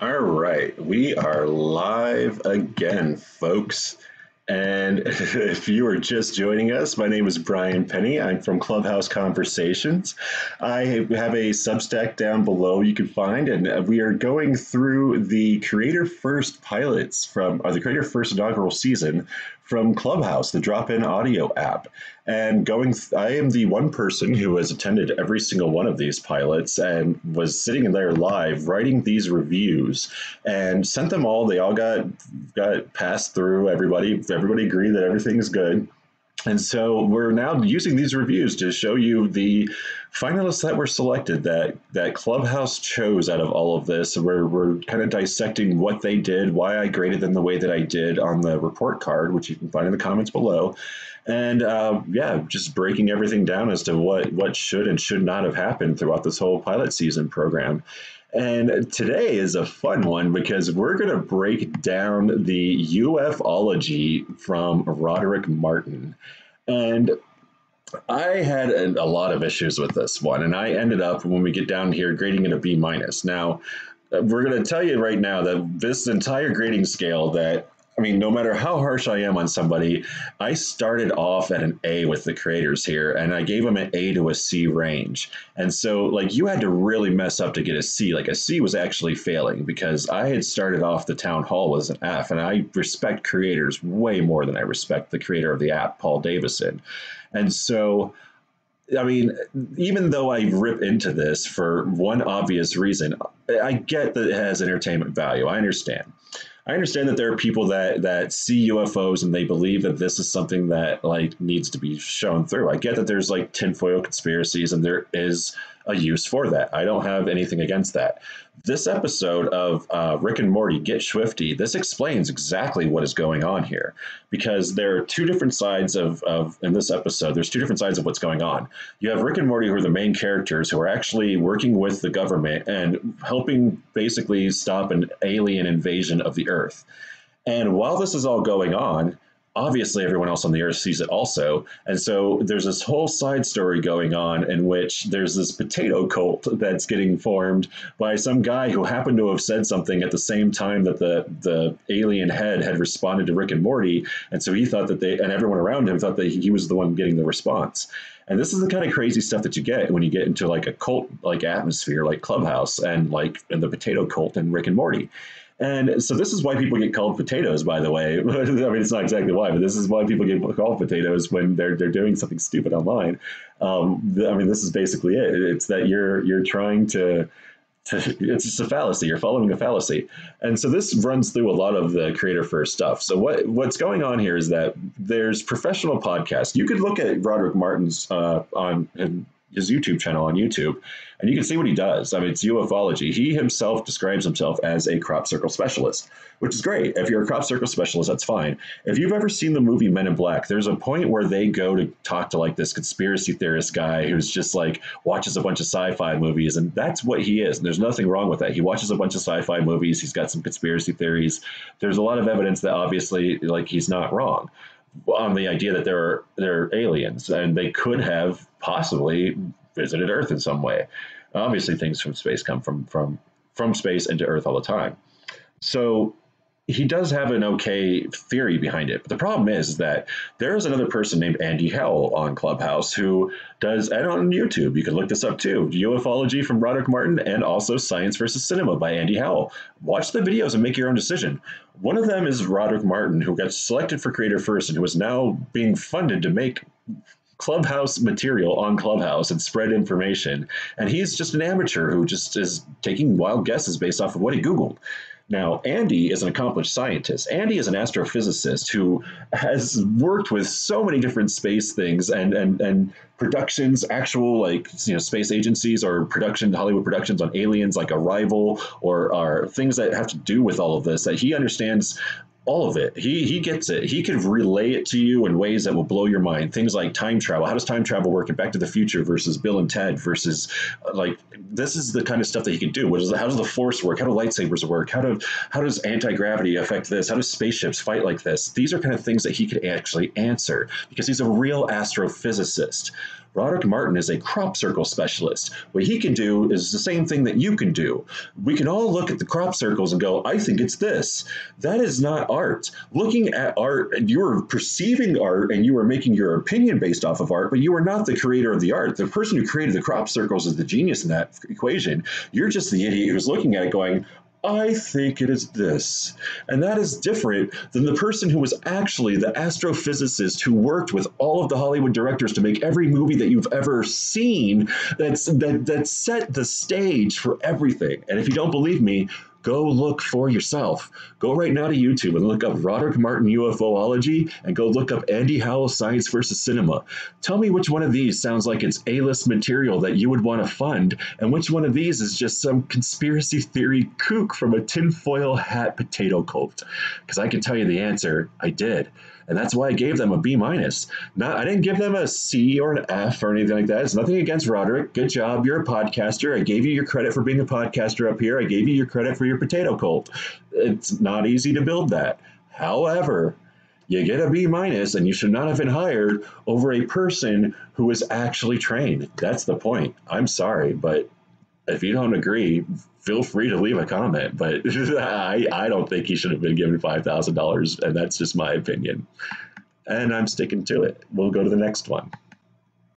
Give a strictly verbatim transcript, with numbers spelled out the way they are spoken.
All right, we are live again, folks. And if you are just joining us, my name is Brian Penny. I'm from Clubhouse Conversations. I have a Substack down below you can find, and we are going through the Creator First pilots from, or the Creator First inaugural season from Clubhouse, the drop-in audio app. And going, th I am the one person who has attended every single one of these pilots and was sitting in there live writing these reviews and sent them all. They all got got passed through everybody. Everybody agreed that everything's good. And so we're now using these reviews to show you the finalists that were selected, that that Clubhouse chose out of all of this. We're, we're kind of dissecting what they did, why I graded them the way that I did on the report card, which you can find in the comments below. And uh, yeah, just breaking everything down as to what, what should and should not have happened throughout this whole pilot season program. And today is a fun one because we're going to break down the UFOlogy from Roderick Martin. And I had a, a lot of issues with this one, and I ended up, when we get down here, grading it a B minus. Now, we're going to tell you right now that this entire grading scale that, I mean, no matter how harsh I am on somebody, I started off at an A with the creators here, and I gave them an A to a C range. And so, like, you had to really mess up to get a C. Like, a C was actually failing because I had started off the town hall as an F, and I respect creators way more than I respect the creator of the app, Paul Davison. And so, I mean, even though I rip into this for one obvious reason, I get that it has entertainment value. I understand. I understand that there are people that, that see U F Os and they believe that this is something that, like, needs to be shown through. I get that there's, like, tinfoil conspiracies and there is a use for that. I don't have anything against that. This episode of uh, Rick and Morty, Get Schwifty, this explains exactly what is going on here, because there are two different sides of, of, in this episode, there's two different sides of what's going on. You have Rick and Morty, who are the main characters, who are actually working with the government and helping basically stop an alien invasion of the Earth. And while this is all going on, obviously everyone else on the Earth sees it also. And so there's this whole side story going on in which there's this potato cult that's getting formed by some guy who happened to have said something at the same time that the, the alien head had responded to Rick and Morty. And so he thought that they, and everyone around him thought that he was the one getting the response. And this is the kind of crazy stuff that you get when you get into like a cult, like atmosphere, like Clubhouse and like and the potato cult and Rick and Morty. And so this is why people get called potatoes, by the way. I mean, it's not exactly why, but this is why people get called potatoes when they're they're doing something stupid online. Um, I mean, this is basically it. It's that you're you're trying to, to, it's just a fallacy. You're following a fallacy. And so this runs through a lot of the Creator First stuff. So what what's going on here is that there's professional podcasts. You could look at Roderick Martin's uh, on. And, his YouTube channel on YouTube, and you can see what he does. I mean, it's UFOlogy. He himself describes himself as a crop circle specialist, which is great. If you're a crop circle specialist, that's fine. If you've ever seen the movie Men in Black, there's a point where they go to talk to like this conspiracy theorist guy who's just like watches a bunch of sci-fi movies, and that's what he is. And there's nothing wrong with that. He watches a bunch of sci-fi movies. He's got some conspiracy theories. There's a lot of evidence that obviously like he's not wrong on the idea that there are, there are aliens and they could have possibly visited Earth in some way. Obviously, things from space come from, from, from space into Earth all the time. So he does have an okay theory behind it. But the problem is that there is another person named Andy Howell on Clubhouse who does, and on YouTube, you can look this up too, UFOlogy from Roderick Martin and also Science versus Cinema by Andy Howell. Watch the videos and make your own decision. One of them is Roderick Martin, who got selected for Creator First and who is now being funded to make Clubhouse material on Clubhouse and spread information. And he's just an amateur who just is taking wild guesses based off of what he Googled. Now, Andy is an accomplished scientist. Andy is an astrophysicist who has worked with so many different space things and, and, and productions, actual like you know space agencies or production, Hollywood productions on aliens like Arrival or, or things that have to do with all of this, that he understands all of it. He he gets it. He can relay it to you in ways that will blow your mind. Things like time travel. How does time travel work in Back to the Future versus Bill and Ted versus uh, like, this is the kind of stuff that he can do. What is the, how does the Force work? How do lightsabers work? How do how does anti-gravity affect this? How do spaceships fight like this? These are kind of things that he could actually answer because he's a real astrophysicist. Roderick Martin is a crop circle specialist. What he can do is the same thing that you can do. We can all look at the crop circles and go, I think it's this. That is not art. Looking at art, and you are perceiving art and you are making your opinion based off of art, but you are not the creator of the art. The person who created the crop circles is the genius in that equation. You're just the idiot who's looking at it going, I think it is this. And that is different than the person who was actually the astrophysicist who worked with all of the Hollywood directors to make every movie that you've ever seen that's, that, that set the stage for everything. And if you don't believe me, go look for yourself. Go right now to YouTube and look up Roderick Martin UFOlogy and go look up Andy Howell Science versus Cinema. Tell me which one of these sounds like it's A-list material that you would want to fund and which one of these is just some conspiracy theory kook from a tinfoil hat potato cult. Because I can tell you the answer, I did. And that's why I gave them a B minus. Not, I didn't give them a C or an F or anything like that. It's nothing against Roderick. Good job. You're a podcaster. I gave you your credit for being a podcaster up here. I gave you your credit for your potato cult. It's not easy to build that. However, you get a B minus and you should not have been hired over a person who is actually trained. That's the point. I'm sorry, but if you don't agree, feel free to leave a comment, but I, I don't think he should have been given five thousand dollars, and that's just my opinion. And I'm sticking to it. We'll go to the next one.